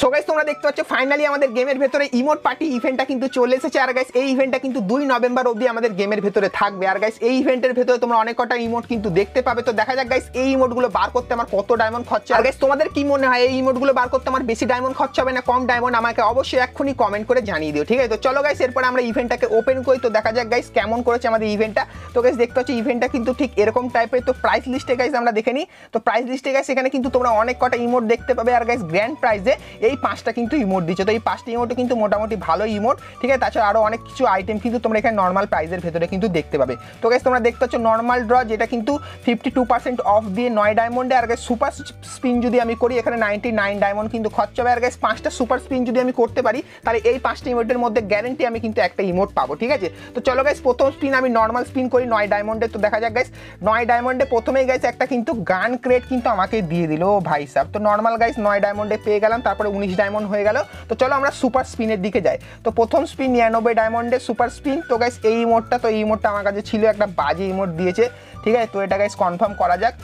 So guys तोमरा देखते पाচ্ছ finally আমাদের গেমের ভিতরে ইমোট পার্টি ইভেন্টটা কিন্তু চলে এসেছে। আর গাইস এই ইভেন্টটা কিন্তু 2 নভেম্বর অবধি আমাদের গেমের ভিতরে থাকবে। আর গাইস এই ইভেন্টের ভিতরে তোমরা অনেক কটা ইমোট কিন্তু দেখতে পাবে। তো দেখা যাক গাইস এই ইমোটগুলো বার করতে আমার কত ডায়মন্ড খরচ। আর গাইস তোমাদের কি মনে হয় এই ইমোটগুলো বার করতে আমার বেশি ডায়মন্ড খরচ হবে না কম ডায়মন্ড, আমাকে অবশ্যই এক্ষুনি কমেন্ট করে জানিয়ে দিও, ঠিক আছে। তো চলো গাইস এরপর আমরা ইভেন্টটাকে ওপেন করি। তো দেখা যাক গাইস কেমন করেছে আমাদের ইভেন্টটা। তো গাইস দেখতে পাচ্ছ ইভেন্টটা কিন্তু ঠিক এরকম টাইপের। তো প্রাইস লিস্টে গাইস আমরা দেখে নিই। তো প্রাইস লিস্টে গাইস এখানে কিন্তু তোমরা অনেক কটা ইমোট দেখতে পাবে। আর গাইস গ্র্যান্ড প্রাইজে এই 5টা কিন্তু ইমোট দিচ্ছে। তো এই 5টি ইমোটও কিন্তু মোটামুটি ভালো ইমোট, ঠিক আছে। তাছাড়া আরও অনেক কিছু আইটেম কিন্তু তোমরা এখানে নর্মাল প্রাইজের ভেতরে কিন্তু দেখতে পাবে। তো গাইস তোমরা দেখতে পাচ্ছ নর্মাল ড্র যেটা কিন্তু 52% অফ দিয়ে 9 ডায়মন্ডে। আর গাইস সুপার স্পিন যদি আমি করি এখানে 99 ডায়মন্ড কিন্তু খরচ হবে। আর গাইস 5টা সুপার স্পিন যদি আমি করতে পারি তাহলে এই 5টি ইমোটের মধ্যে গ্যারান্টি আমি কিন্তু একটা ইমোট পাবো, ঠিক আছে। তো চলো গাইস প্রথম স্পিন আমি নর্মাল স্পিন করি 9 ডায়মন্ডে। তো দেখা যাক গাইস 9 ডায়মন্ডে প্রথমেই গাইস একটা কিন্তু গান ক্রেট কিন্তু আমাকে দিয়ে দিল ভাই সাহেব। তো নর্মাল গাইস 9 ডায়মন্ডে পেয়ে গেলাম, তারপরে 19 ডায়মন্ড হয়ে গেল। তো চলো আমরা সুপার স্পিনের দিকে যাই। তো প্রথম স্পিন 99 ডায়মন্ডে সুপার স্পিন। তো গাইস এই ইমোটটা, তো এই ইমোটটা আমার কাছে ছিল, একটা বাজে ইমোট দিয়েছে, ঠিক আছে। তো এটা গাইস কনফার্ম করা যাক,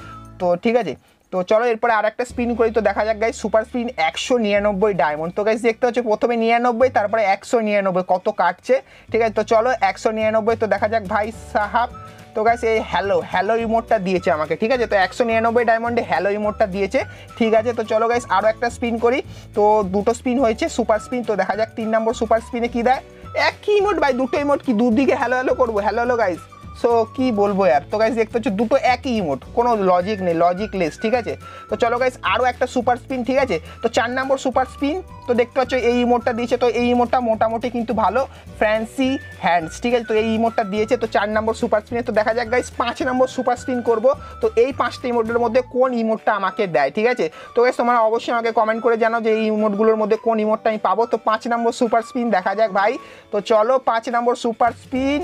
তো ঠিক আছে। তো চলো এরপরে আর একটা স্পিন করি। তো দেখা যাক গাইস সুপার স্পিন 199 ডায়মন্ড। তো গাইস দেখতে হচ্ছে প্রথমে 99, তারপরে 199 কত কাটছে, ঠিক আছে। তো চলো 199। তো দেখা যাক ভাই সাহাব। তো গাইস এই হ্যালো হ্যালো ইমোটটা দিয়েছে আমাকে, ঠিক আছে। তো 199 ডায়মন্ডে হ্যালো ইমোটটা দিয়েছে, ঠিক আছে। তো চলো গাইস আরও একটা স্পিন করি। তো দুটো স্পিন হয়েছে সুপার স্পিন। তো দেখা যাক 3 নম্বর সুপার স্পিনে কী দেয়। একই ইমোট ভাই, দুটো ইমোট কি দুদিকে হ্যালো হ্যালো করবো, হ্যালো হ্যালো গাইস। সো কী বলবো আর। তো গাইস দেখতে হচ্ছে দুটো একই ইমোট, কোনো লজিক নেই, লজিকলেস, ঠিক আছে। তো চলো গাইস আরও একটা সুপার স্পিন, ঠিক আছে। তো 4 নম্বর সুপার স্পিন। তো দেখতে পাচ্ছ এই ইমোটটা দিয়েছে। তো এই ইমোটটা মোটামুটি কিন্তু ভালো, ফ্যান্সি হ্যান্ডস, ঠিক আছে। তো এই ইমোটটা দিয়েছে। তো 4 নম্বর সুপার স্পিনে। তো দেখা যাক গাইস 5 নম্বর সুপার স্পিন করবো। তো এই 5টা ইমোটের মধ্যে কোন ইমোটটা আমাকে দেয়, ঠিক আছে। তো গাইস তোমরা অবশ্যই আমাকে কমেন্ট করে জানাও যে এই ইমোটগুলোর মধ্যে কোন ইমোটটা আমি পাবো। তো 5 নম্বর সুপার স্পিন দেখা যাক ভাই। তো চলো 5 নম্বর সুপার স্পিন।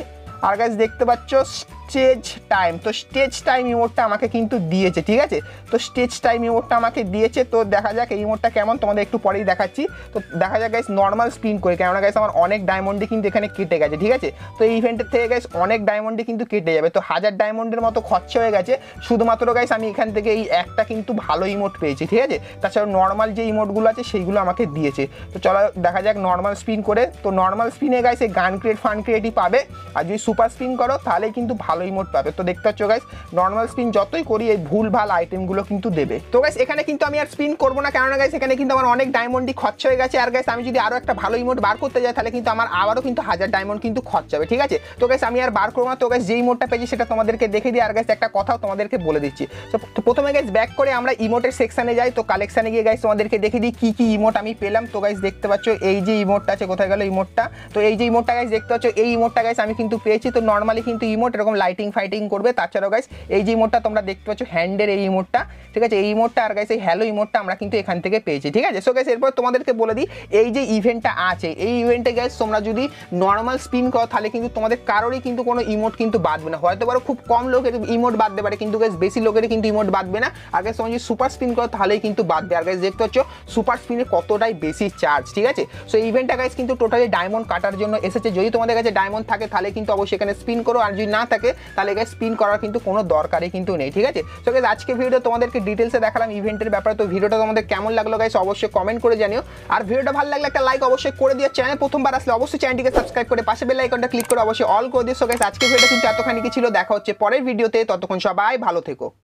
আর গাইস দেখতে পাচ্ছ স্টেজ টাইম। তো স্টেজ টাইম ইমোটটা আমাকে কিন্তু দিয়েছে, ঠিক আছে। তো স্টেজ টাইম ইমোটটা আমাকে দিয়েছে। তো দেখা যাক এই ইমোটটা কেমন, তোমাদের একটু পরেই দেখাচ্ছি। তো দেখা যাক গাইস নর্মাল স্পিন করে, কেননা গাইস আমার অনেক ডায়মন্ডে কিন্তু এখানে কেটে গেছে, ঠিক আছে। তো এই ইভেন্টের থেকে গাইস অনেক ডায়মন্ডে কিন্তু কেটে যাবে। তো 1000 ডায়মন্ডের মতো খরচা হয়ে গেছে শুধুমাত্র গাইস আমি এখান থেকে এই একটা কিন্তু ভালো ইমোট পেয়েছি, ঠিক আছে। তাছাড়া নর্মাল যে ইমোটগুলো আছে সেইগুলো আমাকে দিয়েছে। তো চলো দেখা যাক নর্মাল স্পিন করে। তো নর্মাল স্পিনে গাইস এই গান ক্রিয়েট ফান ক্রিয়েটই পাবে। আর যদি সুপার স্পিন করো তাহলে কিন্তু ভালো ইমোট পাবে। তো দেখতে পাচ্ছ গাইস নর্মাল স্পিন যতই করি এই ভুলভাল আইটেমগুলো কিন্তু দেবে। তো গাইস এখানে কিন্তু আমি আর স্পিন করব না, কারণ গাইস এখানে কিন্তু আমার অনেক ডায়মন্ডই খরচ হয়ে গেছে। আর গাইস আমি যদি আরও একটা ভালো ইমোট বার করতে যাই তাহলে কিন্তু আমার আবারও কিন্তু 1000 ডায়মন্ড কিন্তু খরচ হবে, ঠিক আছে। তো গাইস আমি আর বার করব না। তো গাইস যে ইমোটটা পেয়েছি সেটা তোমাদেরকে দেখে দিই। আর গাইস একটা কথাও তোমাদেরকে বলে দিচ্ছি। তো প্রথমে গাইস ব্যাক করে আমরা ইমোটের সেকশানে যাই। তো কালেকশানে গিয়ে গাইস তোমাদেরকে দেখে দিই কী কী ইমোট আমি পেলাম। তো গাইস দেখতে পাচ্ছ এই যে ইমোটটা আছে, কোথায় গেল ইমোটটা। তো এই যে ইমোটটা গাইস দেখতে পাচ্ছ, এই ইমোটটা গাইস আমি কিন্তু পেয়েছি। তো নর্মালি কিন্তু ইমোট এরকম লাইটিং ফাইটিং করবে। তাছাড়াও গাইস এই যে ইমোটটা তোমরা দেখতে পাচ্ছ হ্যান্ডের এই ইমোটটা, ঠিক আছে। এই ইমোটটা আর গাইস এই হ্যালো ইমোটটা আমরা কিন্তু এখান থেকে পেয়েছি, ঠিক আছে। সো গাইস এরপর তোমাদেরকে বলে দিই এই যে ইভেন্টটা আছে, এই ইভেন্টে গাইস তোমরা যদি নর্মাল স্পিন করো তাহলে কিন্তু তোমাদের কারোরই কিন্তু কোনো ইমোট কিন্তু বাদবে না। হয়তো বড় খুব কম লোকের ইমোট বাদতে পারে, কিন্তু গাইস বেশি লোকের কিন্তু ইমোট বাদবে না। আর গাইস তোমরা যদি সুপার স্পিন করো তাহলেই কিন্তু বাদবে। আর গাইস দেখতে পাচ্ছ সুপার স্পিনে কতটাই বেশি চার্জ, ঠিক আছে। সো এই ইভেন্টটা গাইস কিন্তু টোটালি ডায়মন্ড কাটার জন্য এসেছে। যদি তোমাদের কাছে ডায়মন্ড থাকে তাহলে কিন্তু অবশ্যই এখানে স্পিন করো, আর যদি না থাকে তাহলে গাইস স্পিন করার কিন্তু কোনো দরকারই কিন্তু নেই, ঠিক আছে। সো গাইস আজকে ভিডিও তোমাদেরকে ডিটেইলসে দেখালাম ইভেন্টের ব্যাপারে। তো ভিডিওটা তোমাদের কেমন লাগলো গাইস অবশ্যই কমেন্ট করে জানিও। আর ভিডিওটা ভালো লাগলে একটা লাইক অবশ্যই করে দিও। চ্যানেল প্রথমবার আসলে অবশ্যই চ্যানেলটিকে সাবস্ক্রাইব করে পাশে বেল আইকনটা ক্লিক করে অবশ্যই অল করে দিও। সো গাইস আজকে ভিডিওটা কিন্তু এতখানি কি ছিল। দেখা হচ্ছে পরের ভিডিওতে, ততক্ষণ সবাই ভালো থেকো।